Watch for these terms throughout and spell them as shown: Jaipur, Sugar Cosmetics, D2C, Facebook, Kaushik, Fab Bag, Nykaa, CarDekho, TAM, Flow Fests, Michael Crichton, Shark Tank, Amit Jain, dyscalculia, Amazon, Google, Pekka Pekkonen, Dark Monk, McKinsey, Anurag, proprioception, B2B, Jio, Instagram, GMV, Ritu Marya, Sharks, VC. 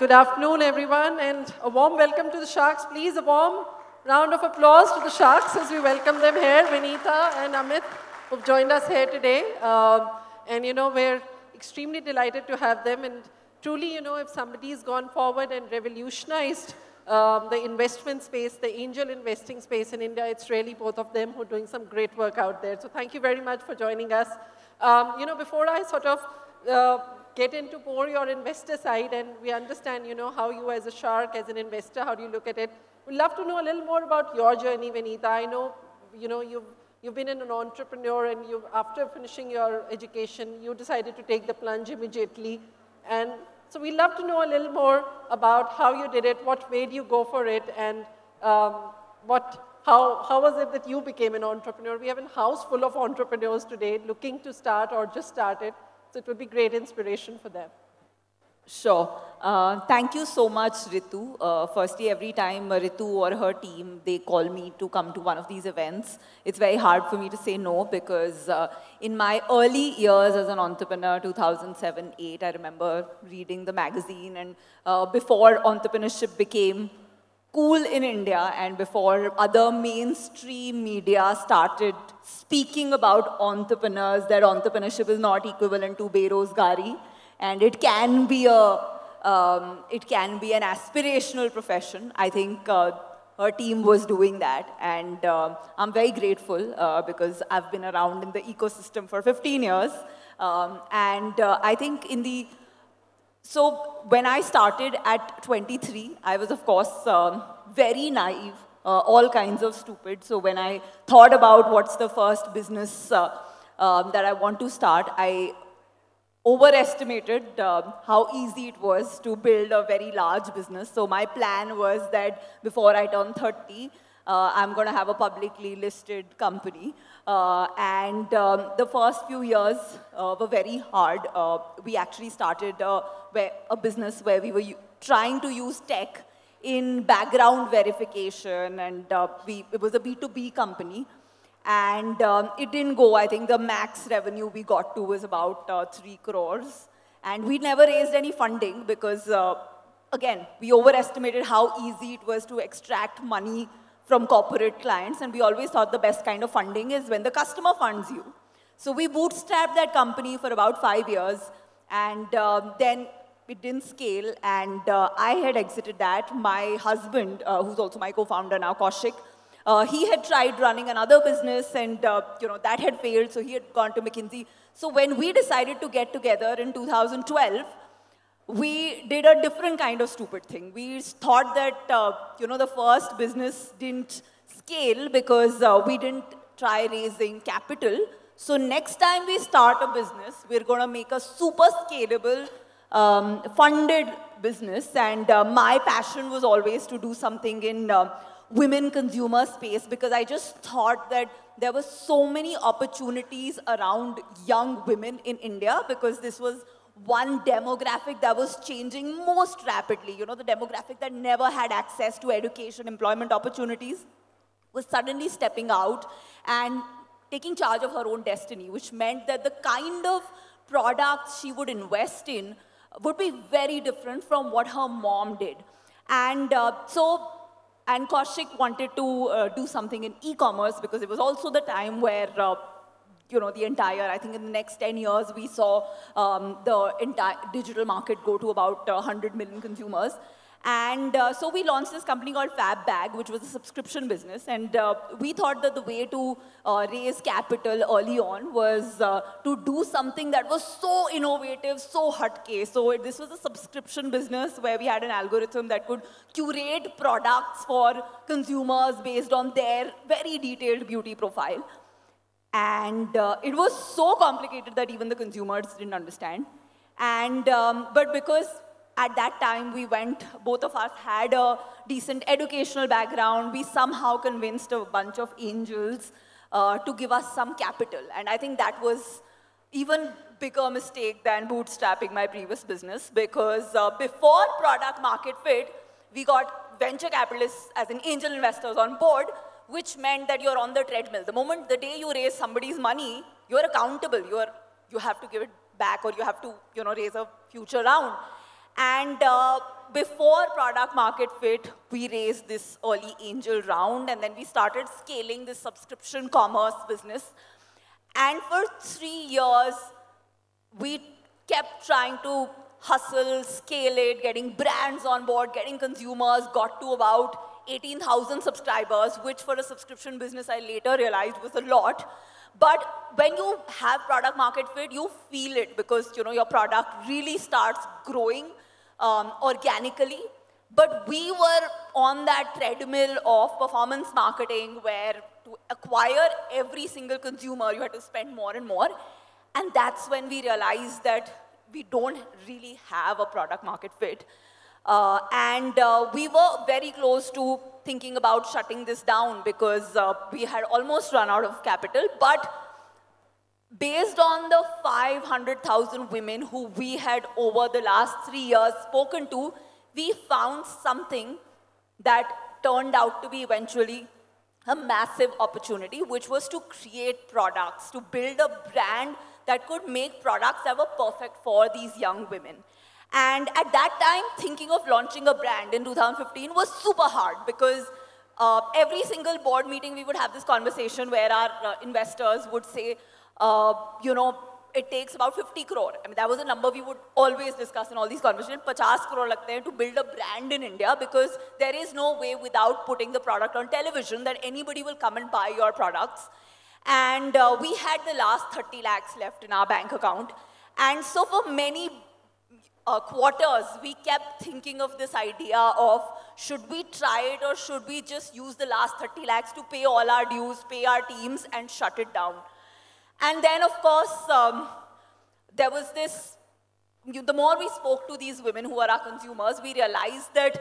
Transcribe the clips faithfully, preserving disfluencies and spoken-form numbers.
Good afternoon, everyone, and a warm welcome to the Sharks. Please, a warm round of applause to the Sharks as we welcome them here. Vineeta and Amit, who've joined us here today. Uh, and, you know, we're extremely delighted to have them. And truly, you know, if somebody's gone forward and revolutionized um, the investment space, the angel investing space in India, it's really both of them who are doing some great work out there. So thank you very much for joining us. Um, you know, before I sort of... Uh, get into more your investor side, and we understand, you know, how you as a shark, as an investor, how do you look at it? We'd love to know a little more about your journey, Vineeta. I know, you know, you've, you've been an entrepreneur, and you've, after finishing your education, you decided to take the plunge immediately. And so we'd love to know a little more about how you did it, what made you go for it, and um, what, how, how was it that you became an entrepreneur? We have a house full of entrepreneurs today looking to start or just started. So it would be great inspiration for them. Sure. Uh, thank you so much, Ritu. Uh, firstly, every time Ritu or her team, they call me to come to one of these events, it's very hard for me to say no because uh, in my early years as an entrepreneur, two thousand seven, eight, I remember reading the magazine, and uh, before entrepreneurship became cool in India and before other mainstream media started speaking about entrepreneurs, that entrepreneurship is not equivalent to berozgari and it can be a, um, it can be an aspirational profession. I think uh, her team was doing that, and uh, I'm very grateful uh, because I've been around in the ecosystem for fifteen years, um, and uh, I think in the So when I started at twenty-three, I was, of course, um, very naive, uh, all kinds of stupid. So when I thought about what's the first business uh, um, that I want to start, I overestimated um, how easy it was to build a very large business. So my plan was that before I turn thirty, Uh, I'm going to have a publicly listed company. Uh, and um, the first few years uh, were very hard. Uh, we actually started uh, where, a business where we were trying to use tech in background verification. And uh, we, it was a B two B company. And um, it didn't go. I think the max revenue we got to was about uh, three crores. And we never raised any funding because, uh, again, we overestimated how easy it was to extract money from corporate clients, and we always thought the best kind of funding is when the customer funds you. So we bootstrapped that company for about five years, and uh, then it didn't scale, and uh, I had exited that. My husband, uh, who's also my co-founder now, Kaushik, uh, he had tried running another business, and uh, you know, that had failed, so he had gone to McKinsey. So when we decided to get together in two thousand twelve, we did a different kind of stupid thing. We thought that, uh, you know, the first business didn't scale because uh, we didn't try raising capital. So next time we start a business, we're going to make a super scalable, um, funded business. And uh, my passion was always to do something in uh, women consumer space, because I just thought that there were so many opportunities around young women in India, because this was one demographic that was changing most rapidly. You know, the demographic that never had access to education, employment opportunities, was suddenly stepping out and taking charge of her own destiny, which meant that the kind of products she would invest in would be very different from what her mom did. And uh, so, and Kaushik wanted to uh, do something in e-commerce, because it was also the time where uh, You know, the entire, I think in the next ten years, we saw um, the entire digital market go to about uh, one hundred million consumers. And uh, so we launched this company called Fab Bag, which was a subscription business. And uh, we thought that the way to uh, raise capital early on was uh, to do something that was so innovative, so hatke. So it, this was a subscription business where we had an algorithm that could curate products for consumers based on their very detailed beauty profile. And uh, it was so complicated that even the consumers didn't understand. And, um, but because at that time we went, both of us had a decent educational background, we somehow convinced a bunch of angels uh, to give us some capital. And I think that was even bigger mistake than bootstrapping my previous business, because uh, before product market fit, we got venture capitalists as in angel investors on board, which meant that you're on the treadmill. The moment, the day you raise somebody's money, you're accountable. You're, you have to give it back, or you have to, you know, raise a future round. And uh, before product market fit, we raised this early angel round, and then we started scaling this subscription commerce business. And for three years, we kept trying to hustle, scale it, getting brands on board, getting consumers, got to about eighteen thousand subscribers, which for a subscription business I later realized was a lot. But when you have product market fit, you feel it because you know your product really starts growing um, organically. But we were on that treadmill of performance marketing where to acquire every single consumer, you had to spend more and more. And that's when we realized that we don't really have a product market fit. Uh, and uh, we were very close to thinking about shutting this down because uh, we had almost run out of capital. But based on the five hundred thousand women who we had over the last three years spoken to, we found something that turned out to be eventually a massive opportunity, which was to create products, to build a brand that could make products that were perfect for these young women. And at that time, thinking of launching a brand in two thousand fifteen was super hard because uh, every single board meeting, we would have this conversation where our uh, investors would say, uh, you know, it takes about fifty crore. I mean, that was a number we would always discuss in all these conversations. fifty crore lagte hain to build a brand in India because there is no way without putting the product on television that anybody will come and buy your products. And uh, we had the last thirty lakhs left in our bank account. And so for many Uh, quarters, we kept thinking of this idea of should we try it or should we just use the last thirty lakhs to pay all our dues, pay our teams and shut it down. And then of course, um, there was this, you, the more we spoke to these women who are our consumers, we realized that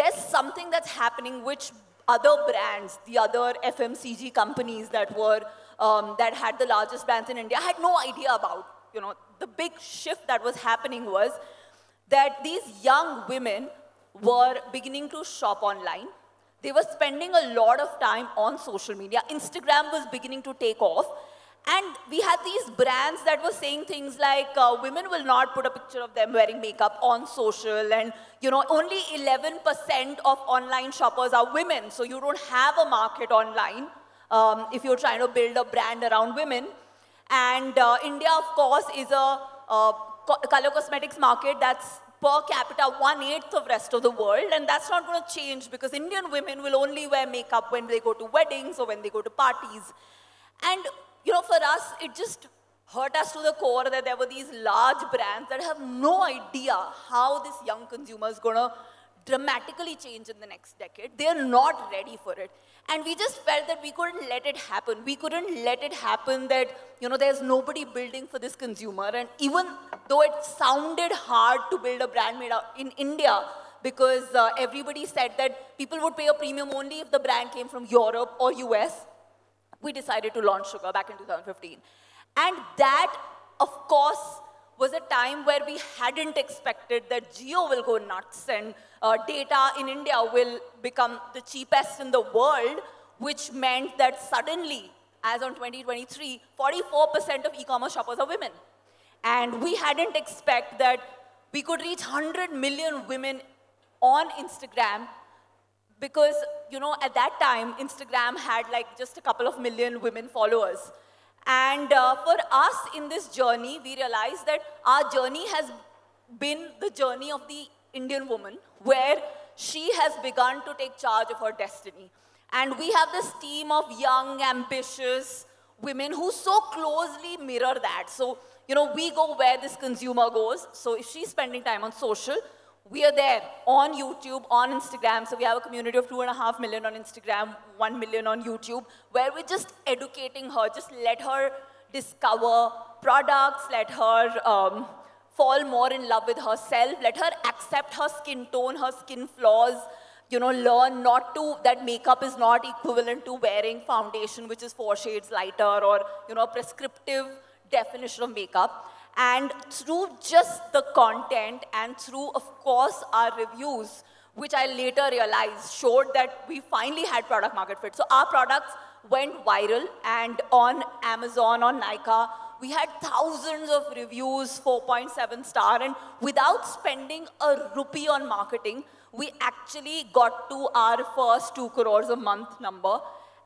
there's something that's happening which other brands, the other F M C G companies that were, um, that had the largest brands in India had no idea about. You know, the big shift that was happening was that these young women were beginning to shop online. They were spending a lot of time on social media. Instagram was beginning to take off. And we had these brands that were saying things like, uh, women will not put a picture of them wearing makeup on social. And, you know, only eleven percent of online shoppers are women. So you don't have a market online um, if you're trying to build a brand around women. And uh, India, of course, is a uh, color cosmetics market that's per capita one-eighth of the rest of the world, and that's not going to change because Indian women will only wear makeup when they go to weddings or when they go to parties. And, you know, for us, it just hurt us to the core that there were these large brands that have no idea how this young consumer is going to dramatically change in the next decade. They're not ready for it. And we just felt that we couldn't let it happen. We couldn't let it happen that, you know, there's nobody building for this consumer. And even though it sounded hard to build a brand made out in India, because uh, everybody said that people would pay a premium only if the brand came from Europe or U S, we decided to launch Sugar back in two thousand fifteen. And that, of course, was a time where we hadn't expected that Jio will go nuts and uh, data in India will become the cheapest in the world, which meant that suddenly, as on twenty twenty-three, forty-four percent of e-commerce shoppers are women. And we hadn't expected that we could reach one hundred million women on Instagram because, you know, at that time, Instagram had like just a couple of million women followers. And uh, for us in this journey, we realized that our journey has been the journey of the Indian woman, where she has begun to take charge of her destiny. And we have this team of young, ambitious women who so closely mirror that. So, you know, we go where this consumer goes. So if she's spending time on social, we are there on YouTube, on Instagram. So we have a community of two and a half million on Instagram, one million on YouTube, where we're just educating her, just let her discover products, let her um, fall more in love with herself, let her accept her skin tone, her skin flaws, you know, learn not to, that makeup is not equivalent to wearing foundation, which is four shades lighter or, you know, a prescriptive definition of makeup. And through just the content and through, of course, our reviews, which I later realized showed that we finally had product market fit. So our products went viral, and on Amazon, on Nykaa, We had thousands of reviews, four point seven star, and without spending a rupee on marketing, we actually got to our first two crores a month number.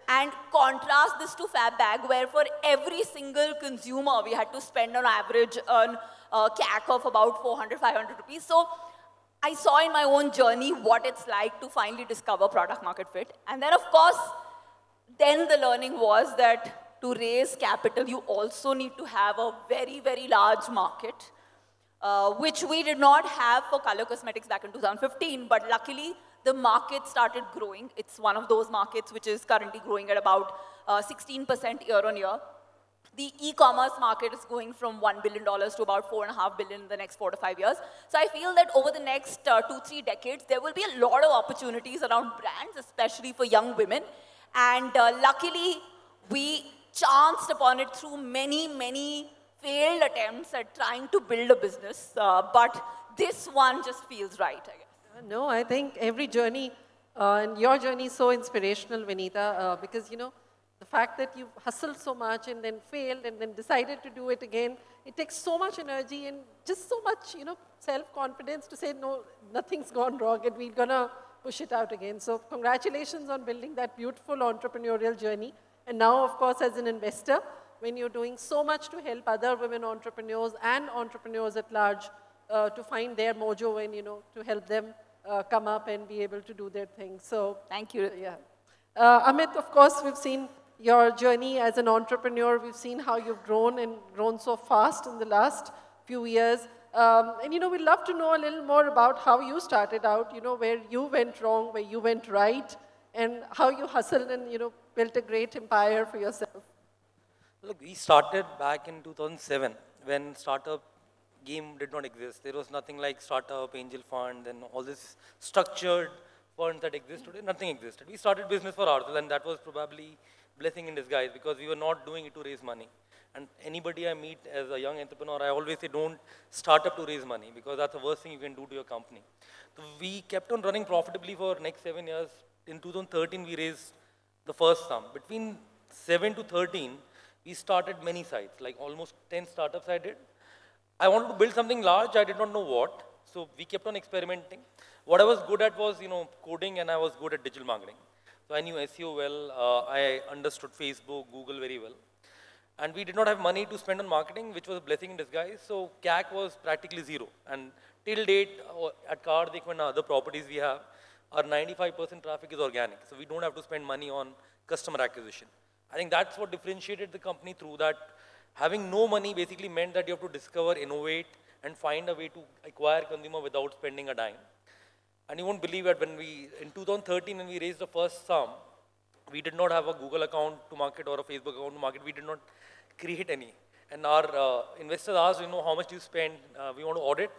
And contrast this to Fab Bag, where for every single consumer, we had to spend on average an uh, C A C of about four hundred, five hundred rupees. So I saw in my own journey what it's like to finally discover product market fit. And then, of course, then the learning was that to raise capital, you also need to have a very, very large market, uh, which we did not have for Color Cosmetics back in two thousand fifteen, but luckily the market started growing. It's one of those markets which is currently growing at about sixteen percent uh, year on year. The e-commerce market is going from one billion dollars to about four point five billion dollars in the next four to five years. So I feel that over the next uh, two, three decades, there will be a lot of opportunities around brands, especially for young women. And uh, luckily, we chanced upon it through many, many failed attempts at trying to build a business. Uh, but this one just feels right, I guess. No, I think every journey, uh, and your journey is so inspirational, Vineeta, uh, because, you know, the fact that you've hustled so much and then failed and then decided to do it again, it takes so much energy and just so much, you know, self-confidence to say, no, nothing's gone wrong and we're going to push it out again. So congratulations on building that beautiful entrepreneurial journey. And now, of course, as an investor, when you're doing so much to help other women entrepreneurs and entrepreneurs at large uh, to find their mojo and, you know, to help them uh, come up and be able to do their thing. So, thank you. Yeah. Uh, Amit, of course, we've seen your journey as an entrepreneur. We've seen how you've grown and grown so fast in the last few years. Um, and, you know, we'd love to know a little more about how you started out, you know, where you went wrong, where you went right, and how you hustled and, you know, built a great empire for yourself. Look, we started back in two thousand seven when startup game did not exist. There was nothing like startup, angel fund, and all this structured funds that exist today. Nothing existed. We started business for ourselves, and that was probably blessing in disguise because we were not doing it to raise money. And anybody I meet as a young entrepreneur, I always say don't start up to raise money because that's the worst thing you can do to your company. So we kept on running profitably for next seven years. In two thousand thirteen, we raised the first sum. Between seven to thirteen, we started many sites, like almost ten startups I did. I wanted to build something large, I did not know what, so we kept on experimenting. What I was good at was, you know, coding, and I was good at digital marketing. So I knew S E O well, uh, I understood Facebook, Google very well. And we did not have money to spend on marketing, which was a blessing in disguise, so C A C was practically zero. And till date, at CarDekho and other properties we have, our ninety-five percent traffic is organic, so we don't have to spend money on customer acquisition. I think that's what differentiated the company through that. Having no money basically meant that you have to discover, innovate, and find a way to acquire consumer without spending a dime. And you won't believe that when we, in two thousand thirteen, when we raised the first sum, we did not have a Google account to market or a Facebook account to market. We did not create any. And our uh, investors asked, you know, how much do you spend? Uh, we want to audit.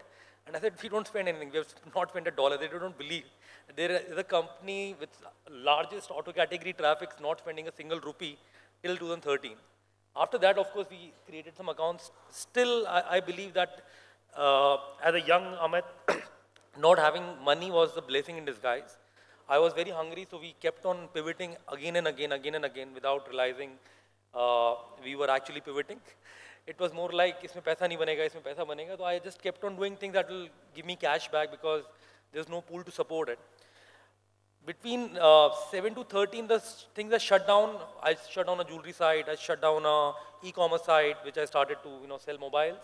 And I said, we don't spend anything. We have not spent a dollar. They don't believe. There is a company with largest auto category traffic not spending a single rupee till two thousand thirteen. After that, of course, we created some accounts. Still, I, I believe that uh, as a young Amit, not having money was a blessing in disguise. I was very hungry, so we kept on pivoting again and again, again and again without realizing uh, we were actually pivoting. It was more like, isme paisa nahi banega, isme paisa banega. So I just kept on doing things that will give me cash back because there's no pool to support it. Between uh, seven to thirteen, the things are shut down. I shut down a jewelry site. I shut down a e-commerce site, which I started to, you know, sell mobiles.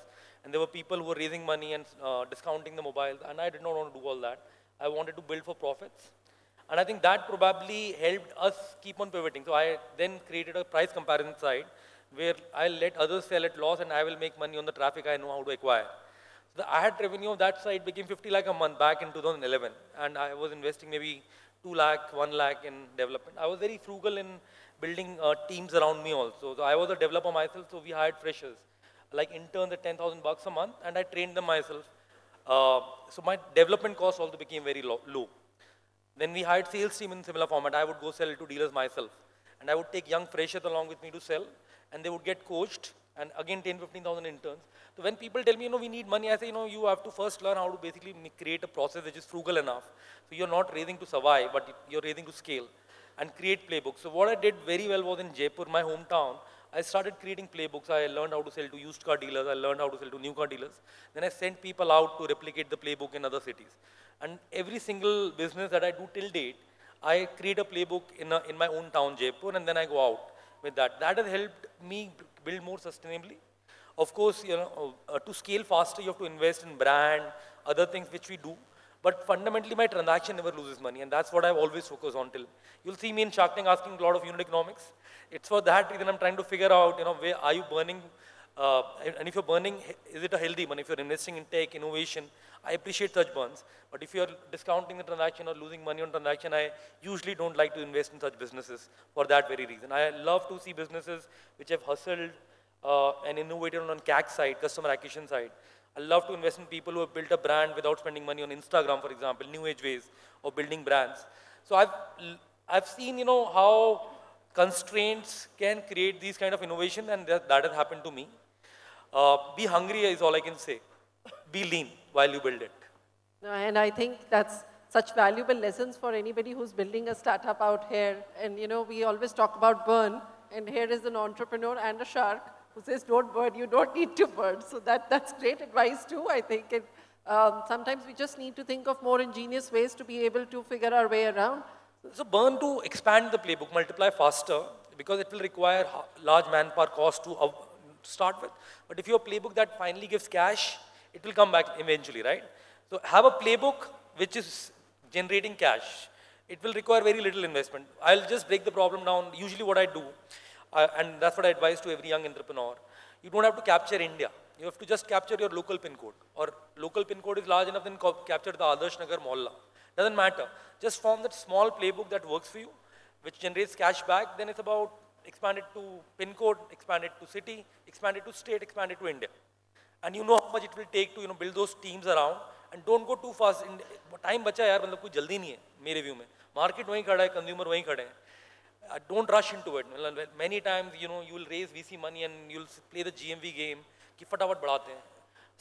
And there were people who were raising money and uh, discounting the mobiles. And I did not want to do all that. I wanted to build for profits. And I think that probably helped us keep on pivoting. So I then created a price comparison site, where I'll let others sell at loss and I will make money on the traffic I know how to acquire. So the ad revenue of that site became fifty lakh a month back in two thousand eleven. And I was investing maybe two lakh, one lakh in development. I was very frugal in building uh, teams around me also. So I was a developer myself, so we hired freshers. Like interns at ten thousand bucks a month, and I trained them myself. Uh, so my development cost also became very low, low. Then we hired sales team in similar format. I would go sell to dealers myself. And I would take young freshers along with me to sell. And they would get coached, and again ten, fifteen thousand interns. So when people tell me, you know, we need money, I say, you know, you have to first learn how to basically create a process which is frugal enough. So you're not raising to survive, but you're raising to scale and create playbooks. So what I did very well was in Jaipur, my hometown, I started creating playbooks. I learned how to sell to used car dealers. I learned how to sell to new car dealers. Then I sent people out to replicate the playbook in other cities. And every single business that I do till date, I create a playbook in, a, in my own town, Jaipur, and then I go out with that. That has helped me build more sustainably. Of course, you know, uh, to scale faster, you have to invest in brand, other things which we do. But fundamentally, my transaction never loses money, and that's what I've always focused on till. You'll see me in Shark Tank asking a lot of unit economics. It's for that reason I'm trying to figure out, you know, where are you burning? Uh, and if you're burning, is it a healthy burn? If you're investing in tech, innovation, I appreciate such burns. But if you're discounting the transaction or losing money on transaction, I usually don't like to invest in such businesses for that very reason. I love to see businesses which have hustled uh, and innovated on C A C side, customer acquisition side. I love to invest in people who have built a brand without spending money on Instagram, for example, new age ways of building brands. So I've, I've seen, you know, how constraints can create these kind of innovation, and that, that has happened to me. Uh, be hungry is all I can say. Be lean while you build it. No, and I think that's such valuable lessons for anybody who's building a startup out here. And, you know, we always talk about burn, and here is an entrepreneur and a shark who says, don't burn, you don't need to burn. So that, that's great advice too, I think. And, um, sometimes we just need to think of more ingenious ways to be able to figure our way around. So burn to expand the playbook, multiply faster, because it will require large manpower cost to, uh, to start with. But if you have a playbook that finally gives cash, it will come back eventually, right? So have a playbook which is generating cash. It will require very little investment. I'll just break the problem down. Usually what I do, Uh, and that's what I advise to every young entrepreneur. You don't have to capture India. You have to just capture your local pin code. Or local pin code is large enough, then capture the Adarsh Nagar Mohalla. Doesn't matter. Just form that small playbook that works for you, which generates cash back. Then it's about expand it to pin code, expand it to city, expand it to state, expand it to India. And you know how much it will take to, you know, build those teams around. And don't go too fast. In, time bacha yaar, matlab koi jaldi nahi hai, mere view mein. Market wahin khada hai, consumer wahin khade hai. Uh, don't rush into it. Many times, you know, you will raise V C money and you'll play the G M V game. Ki फटाफट बढ़ाते हैं.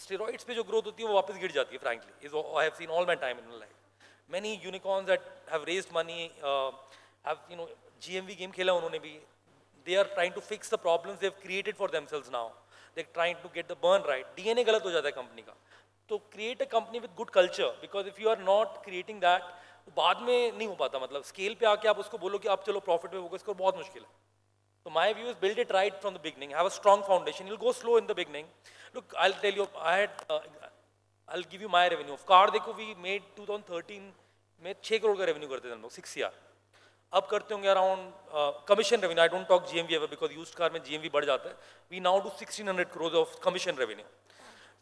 Steroids पे जो growth होती है वो वापस गिर जाती है. Frankly, is what I have seen all my time in my life. Many unicorns that have raised money uh, have, you know, G M V game खेला उन्होंने भी. They are trying to fix the problems they have created for themselves now. They're trying to get the burn right. D N A गलत हो जाता है company का. So create a company with good culture, because if you are not creating that, बाद में नहीं हो पाता. मतलब स्केल पे आके आप उसको बोलो कि आप चलो प्रॉफिट पे फोकस करो, बहुत मुश्किल है. तो my view is build it right from the beginning. Have a strong foundation. You will go slow in the beginning. Look, I will tell you, I had I will give you my revenue of CarDekho. We made twenty thirteen में छह करोड़ का revenue करते थे हम लोग, six year. अब करते होंगे around commission revenue. I don't talk GMV ever, because used car में जीएमवी बढ़ जाता है. We now do sixteen hundred crore of commission revenue.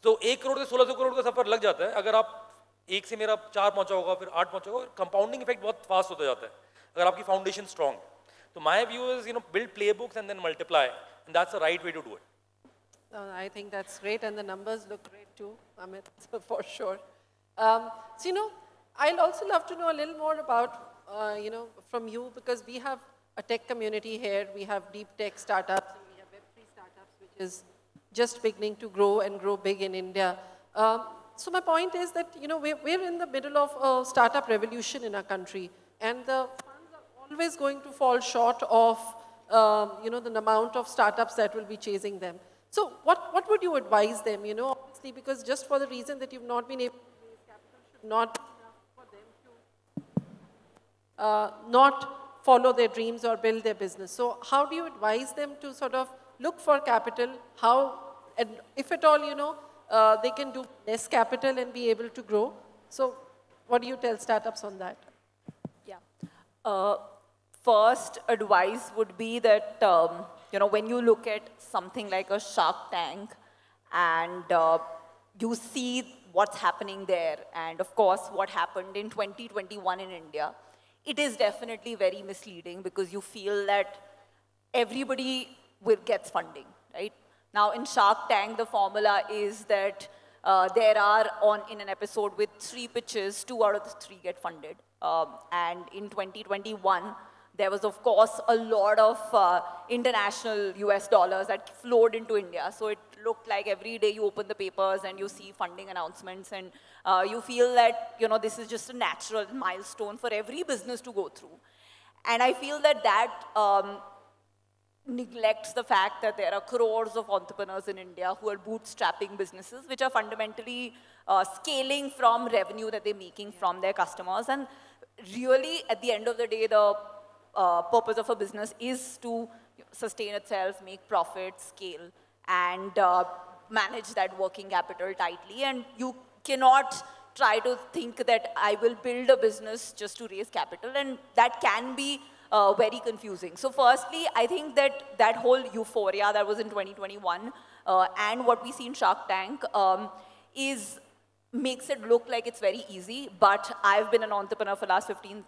तो एक करोड़ से सोलह सौ करोड़ का सफर लग जाता है. अगर आप एक से मेरा चार पहुंचा होगा, फिर आठ पहुंचा होगा. कंपाउंडिंग इफेक्ट बहुत फास्ट होता जाता है अगर आपकी फाउंडेशन स्ट्रांग है. तो my view is, you know, build playbooks and then multiply, and that's the right way to do it. I think that's great, and the numbers look great too, Amit, for sure. So you know, I will also love to know a little more about, you know, from you, because we have a tech community here. We have deep tech startups, we have web three startups which is just beginning to grow and grow big in India. So my point is that, you know, we're, we're in the middle of a startup revolution in our country, and the funds are always going to fall short of, um, you know, the amount of startups that will be chasing them. So what, what would you advise them, you know, obviously, because just for the reason that you've not been able to raise capital should not be enough for them to uh, not follow their dreams or build their business. So how do you advise them to sort of look for capital, how, and if at all, you know, Uh, they can do less capital and be able to grow. So what do you tell startups on that? Yeah. Uh, first advice would be that, um, you know, when you look at something like a Shark Tank and uh, you see what's happening there, and of course what happened in twenty twenty-one in India, it is definitely very misleading, because you feel that everybody will get funding, right? Now, in Shark Tank, the formula is that uh, there are, on in an episode with three pitches, two out of the three get funded. Um, and in twenty twenty-one, there was, of course, a lot of uh, international U S dollars that flowed into India. So it looked like every day you open the papers and you see funding announcements, and uh, you feel that, you know, this is just a natural milestone for every business to go through. And I feel that that um, neglects the fact that there are crores of entrepreneurs in India who are bootstrapping businesses, which are fundamentally uh, scaling from revenue that they're making from their customers. And really, at the end of the day, the uh, purpose of a business is to sustain itself, make profit, scale, and uh, manage that working capital tightly. And you cannot try to think that I will build a business just to raise capital, and that can be Uh, very confusing. So firstly, I think that that whole euphoria that was in twenty twenty-one uh, and what we see in Shark Tank um, is, makes it look like it's very easy, but I've been an entrepreneur for the last fifteen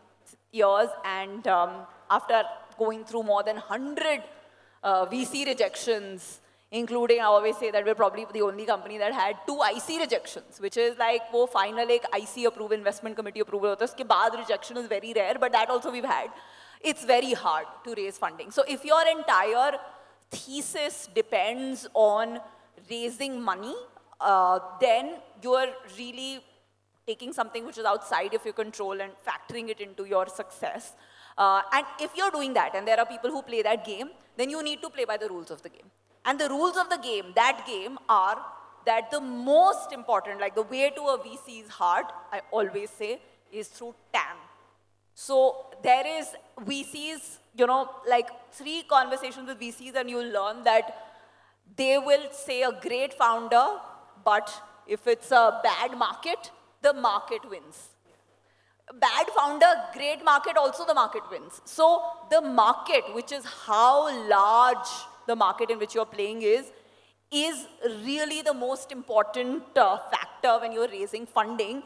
years, and um, after going through more than one hundred uh, V C rejections, including, I always say that we're probably the only company that had two I C rejections, which is like, wo final ek I C approval, investment committee approval, uske baad rejection is very rare, but that also we've had. It's very hard to raise funding. So if your entire thesis depends on raising money, uh, then you're really taking something which is outside of your control and factoring it into your success. Uh, and if you're doing that, and there are people who play that game, then you need to play by the rules of the game. And the rules of the game, that game, are that the most important, like the way to a V C's heart, I always say, is through TAM. So there is V Cs, you know, like three conversations with V Cs, and you'll learn that they will say a great founder, but if it's a bad market, the market wins. Bad founder, great market, also the market wins. So the market, which is how large the market in which you're playing is, is really the most important uh, factor when you're raising funding.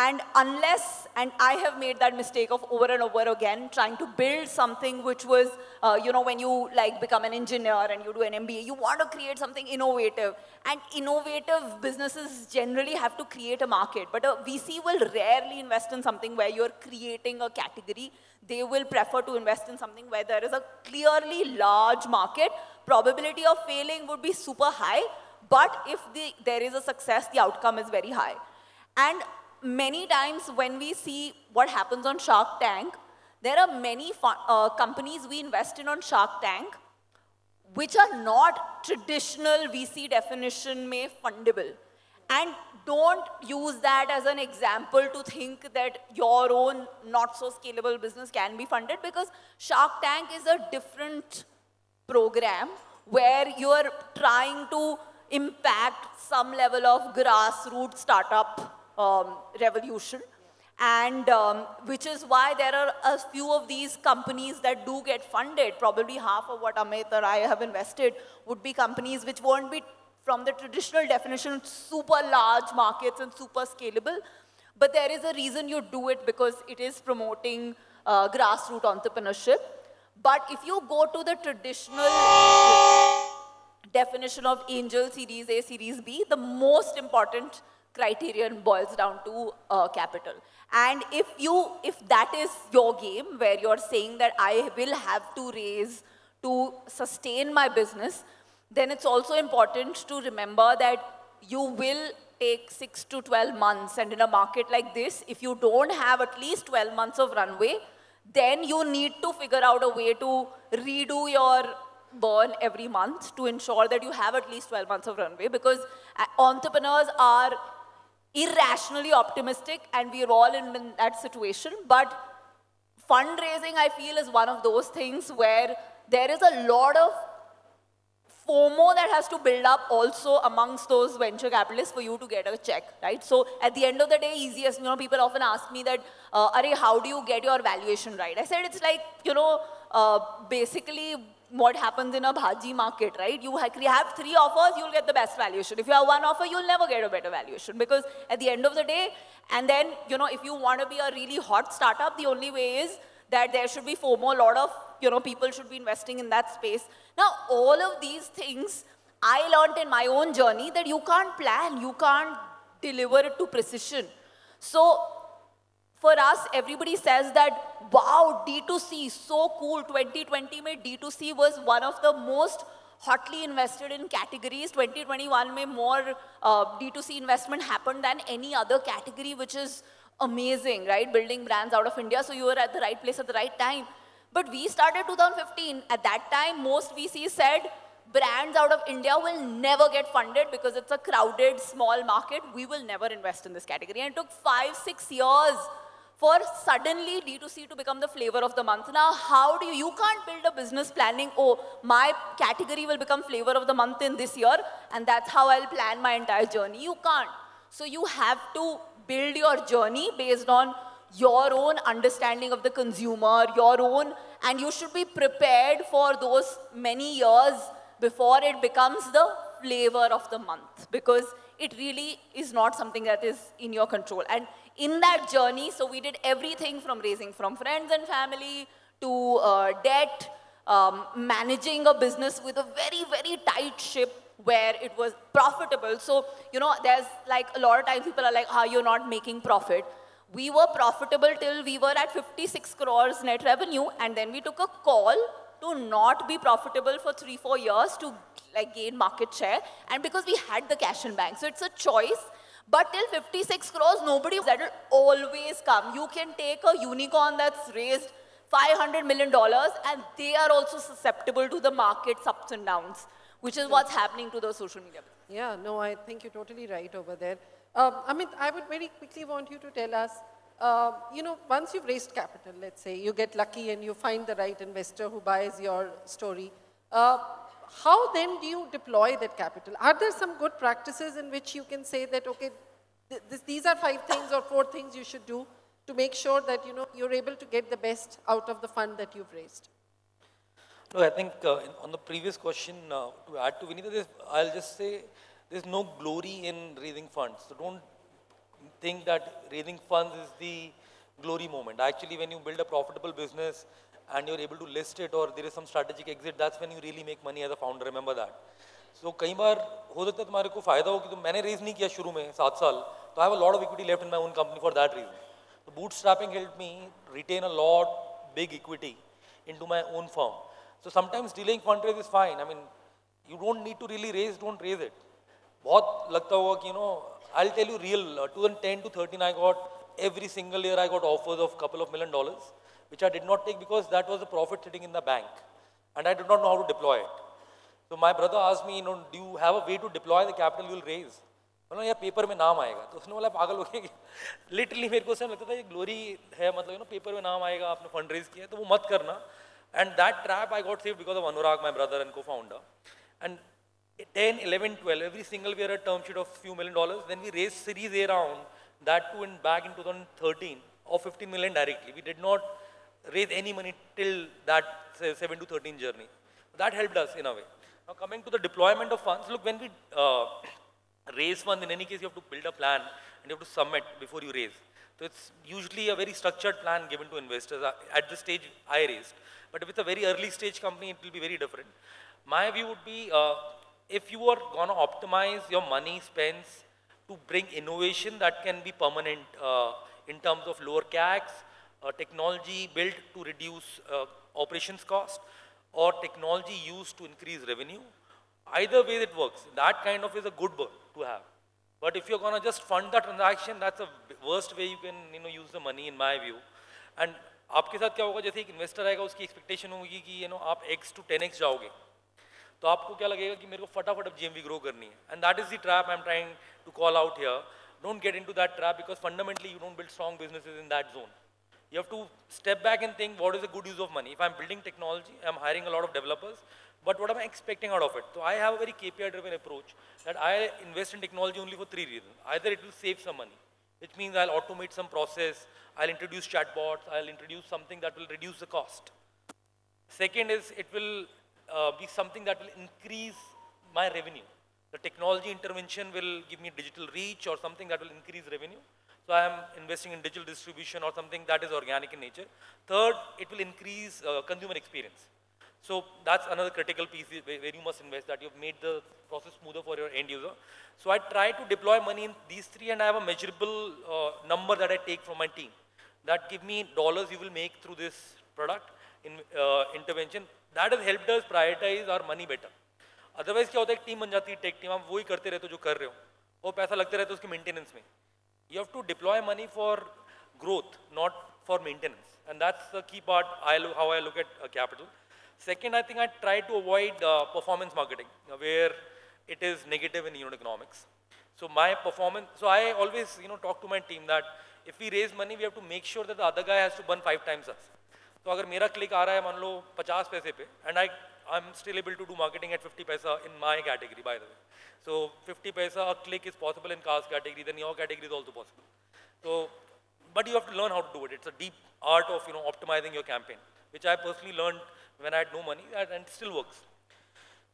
And unless, and I have made that mistake of over and over again, trying to build something which was, uh, you know, when you like become an engineer and you do an M B A, you want to create something innovative. And innovative businesses generally have to create a market. But a V C will rarely invest in something where you're creating a category. They will prefer to invest in something where there is a clearly large market. Probability of failing would be super high. But if the, there is a success, the outcome is very high. And many times when we see what happens on Shark Tank, there are many uh, companies we invest in on Shark Tank which are not traditional V C definition mein fundable. And don't use that as an example to think that your own not so scalable business can be funded, because Shark Tank is a different program where you're trying to impact some level of grassroots startup Um, revolution, and um, which is why there are a few of these companies that do get funded. Probably half of what Amit or I have invested would be companies which won't be, from the traditional definition, super large markets and super scalable. But there is a reason you do it, because it is promoting uh, grassroots entrepreneurship. But if you go to the traditional definition of angel, series A, series B, the most important criterion boils down to uh, capital. And if you, if that is your game, where you're saying that I will have to raise to sustain my business, then it's also important to remember that you will take six to twelve months. And in a market like this, if you don't have at least twelve months of runway, then you need to figure out a way to redo your burn every month to ensure that you have at least twelve months of runway, because entrepreneurs are irrationally optimistic, and we're all in that situation. But fundraising, I feel, is one of those things where there is a lot of FOMO that has to build up also amongst those venture capitalists for you to get a check, right? So at the end of the day, easiest, you know, people often ask me that, uh, Arey, how do you get your valuation right? I said, it's like, you know, uh, basically what happens in a bhaji market, right? You have three offers, you'll get the best valuation. If you have one offer, you'll never get a better valuation, because at the end of the day, and then, you know, if you want to be a really hot startup, the only way is that there should be FOMO, a lot of, you know, people should be investing in that space. Now, all of these things I learned in my own journey that you can't plan, you can't deliver it to precision. So for us, everybody says that, wow, D two C, so cool. twenty twenty mein D two C was one of the most hotly invested in categories. twenty twenty-one mein more uh, D two C investment happened than any other category, which is amazing, right? Building brands out of India. So you were at the right place at the right time. But we started two thousand fifteen. At that time, most V Cs said, brands out of India will never get funded because it's a crowded, small market. We will never invest in this category. And it took five, six years for suddenly D two C to become the flavor of the month. Now, how do you, you can't build a business planning, oh, my category will become flavor of the month in this year, and that's how I'll plan my entire journey. You can't. So you have to build your journey based on your own understanding of the consumer, your own, and you should be prepared for those many years before it becomes the flavor of the month, because it really is not something that is in your control. And in that journey, so we did everything from raising from friends and family to uh, debt, um, managing a business with a very, very tight ship where it was profitable. So, you know, there's like a lot of times people are like, ah, you're not making profit. We were profitable till we were at fifty-six crores net revenue, and then we took a call to not be profitable for three, four years to like gain market share, and because we had the cash in bank. So it's a choice, but till fifty-six crores, nobody, that will always come. You can take a unicorn that's raised five hundred million dollars, and they are also susceptible to the market's ups and downs, which is what's happening to the social media. Yeah, no, I think you're totally right over there. Um, Amit, I would very quickly want you to tell us, uh, you know, once you've raised capital, let's say, you get lucky and you find the right investor who buys your story, uh, how then do you deploy that capital? Are there some good practices in which you can say that, okay, th this, these are five things or four things you should do to make sure that, you know, you're able to get the best out of the fund that you've raised? No, I think uh, on the previous question, uh, to add to Vineeta, I'll just say there's no glory in raising funds. So don't think that raising funds is the glory moment. Actually, when you build a profitable business and you're able to list it or there is some strategic exit, that's when you really make money as a founder, remember that. So, कई बार हो सकता है तुम्हारे को फायदा हो कि तुम मैंने raise नहीं किया शुरू में सात साल, तो I have a lot of equity left in my own company for that reason. So, bootstrapping helped me retain a lot big equity into my own firm. So sometimes delaying fundraise is fine. I mean, you don't need to really raise, don't raise it. बहुत लगता होगा कि you know, I'll tell you real, uh, twenty ten to thirteen I got, every single year I got offers of couple of million dollars, which I did not take because that was the profit sitting in the bank. And I did not know how to deploy it. So my brother asked me, you know, do you have a way to deploy the capital you'll raise? बोला यार paper में नाम आएगा, तो उसने बोला पागल हो गया कि literally मेरे को ऐसा लगता था ये glory है, मतलब you know, पेपर में नाम आएगा, आपने fundraise किया, तो वो मत करना. And that trap I got saved because of Anurag, my brother and co-founder. And ten, eleven, twelve, every single we had a term sheet of few million dollars. Then we raised Series A round, that too in back in two thousand thirteen, or fifteen million directly. We did not raise any money till that seven to thirteen journey. That helped us in a way. Now coming to the deployment of funds, look, when we uh, raise funds, in any case you have to build a plan and you have to submit before you raise. So it's usually a very structured plan given to investors at the stage I raised. But if it's a very early stage company, it will be very different. My view would be, uh, if you are going to optimize your money spends to bring innovation that can be permanent uh, in terms of lower C A Cs, uh, technology built to reduce uh, operations cost, or technology used to increase revenue, either way it works. That kind of is a good burn to have. But if you're going to just fund the transaction, that's the worst way you can you know, use the money in my view. And आपके साथ क्या होगा जैसे एक investor आएगा उसकी expectation होगी कि यू नो आप x to ten x जाओगे तो आपको क्या लगेगा कि मेरे को फटाफट अब G M V ग्रो करनी है and that is the trap I am trying to call out here don't get into that trap because fundamentally you don't build strong businesses in that zone you have to step back and think what is a good use of money if I am building technology I am hiring a lot of developers but what am I expecting out of it तो I have a very K P I driven approach that I invest in technology only for three reason either it will save some money which means I'll automate some process, I'll introduce chatbots, I'll introduce something that will reduce the cost. Second is it will uh, be something that will increase my revenue. The technology intervention will give me digital reach or something that will increase revenue. So I am investing in digital distribution or something that is organic in nature. Third, it will increase uh, consumer experience. So that's another critical piece where you must invest, that you've made the process smoother for your end user. So I try to deploy money in these three and I have a measurable uh, number that I take from my team. That give me dollars you will make through this product in, uh, intervention. That has helped us prioritize our money better. Otherwise क्या होता है एक team बन जाती है tech team आप वही करते रहते हो जो कर रहे हो वो पैसा लगते रहते हो उसके मेंटेनेंस में. You have to deploy money for growth, not for maintenance. And that's the key part, I look, how I look at uh, capital. Second, I think I try to avoid uh, performance marketing, uh, where it is negative in unit economics. So my performance, so I always, you know, talk to my team that if we raise money, we have to make sure that the other guy has to burn five times us. So if my click is fifty paise pe, and I, I'm still able to do marketing at fifty paisa in my category, by the way. So fifty paisa a click is possible in cars category, then your category is also possible. So, but you have to learn how to do it. It's a deep art of, you know, optimizing your campaign, which I personally learned when I had no money, and it still works.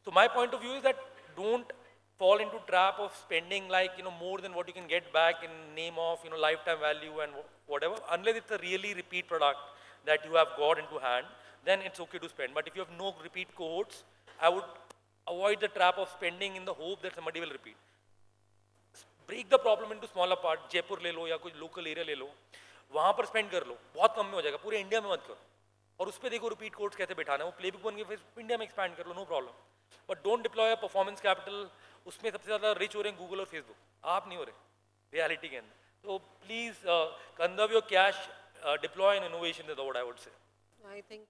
So my point of view is that don't fall into trap of spending like, you know, more than what you can get back in name of, you know, lifetime value and whatever. Unless it's a really repeat product that you have got into hand, then it's okay to spend. But if you have no repeat cohorts, I would avoid the trap of spending in the hope that somebody will repeat. Break the problem into smaller parts. Jaipur le lo ya kuch local area le lo. Wahan par spend kar lo. Bahut kam mein ho jayega. Pure India mein mat karo. और उस पे देखो repeat codes कैसे बैठाना है, वो playbook बन के फिर इंडिया में एक्सपैंड कर लो, no problem. But don't deploy performance capital. उसमें सबसे ज़्यादा रिच हो रहे हैं गूगल और फेसबुक, आप नहीं हो रहे रियलिटी के अंदर. तो please conserve your cash, deploy in innovation is what I would say. I think